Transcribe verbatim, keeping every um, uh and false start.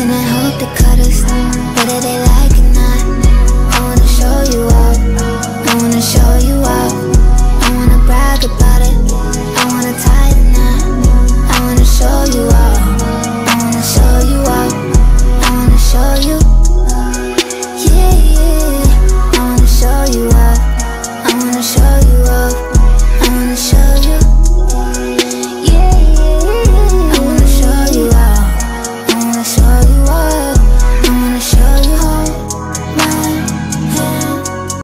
and I hope they cut us down. What do they like?